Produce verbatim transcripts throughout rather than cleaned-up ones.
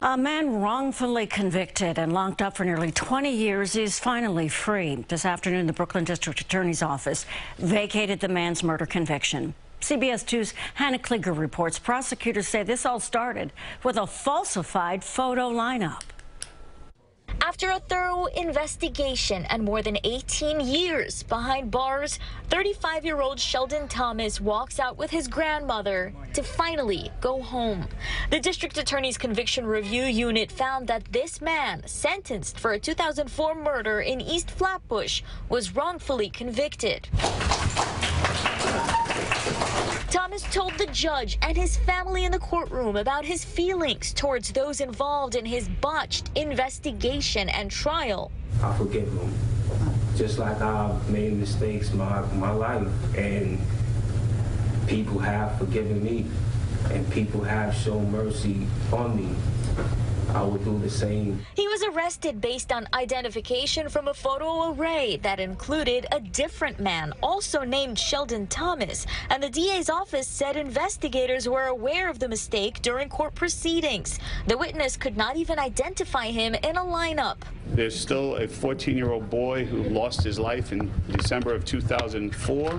A man wrongfully convicted and locked up for nearly twenty years is finally free. This afternoon, the Brooklyn District Attorney's Office vacated the man's murder conviction. C B S two's Hannah Kliger reports prosecutors say this all started with a falsified photo lineup. After a thorough investigation and more than eighteen years behind bars, thirty-five-year-old Sheldon Thomas walks out with his grandmother to finally go home. The District Attorney's Conviction Review Unit found that this man, sentenced for a two thousand four murder in East Flatbush, was wrongfully convicted. Thomas told the judge and his family in the courtroom about his feelings towards those involved in his botched investigation and trial. I forgive him, just like I've made mistakes my, my life, and people have forgiven me, and people have shown mercy on me. I would do the same. He was arrested based on identification from a photo array that included a different man, also named Sheldon Thomas, and the D A's office said investigators were aware of the mistake during court proceedings. The witness could not even identify him in a lineup. There's still a fourteen-year-old boy who lost his life in December of two thousand four.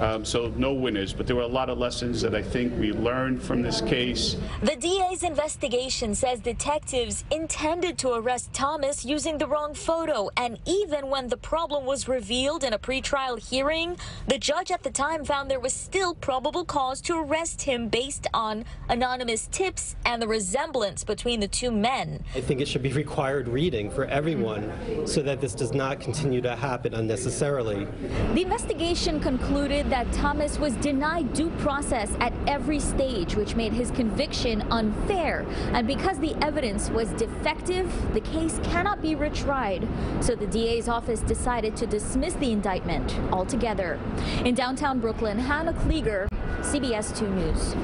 Um, so no winners, but there were a lot of lessons that I think we learned from this case. The D A's investigation says detectives intended to arrest Thomas using the wrong photo, and even when the problem was revealed in a pretrial hearing, the judge at the time found there was still probable cause to arrest him based on anonymous tips and the resemblance between the two men. I think it should be required reading for everyone so that this does not continue to happen unnecessarily. The investigation concluded that Thomas was denied due process at every stage, which made his conviction unfair. And because the evidence was defective, the case cannot be retried. So the D A's office decided to dismiss the indictment altogether. In downtown Brooklyn, Hannah Kliger, C B S two News.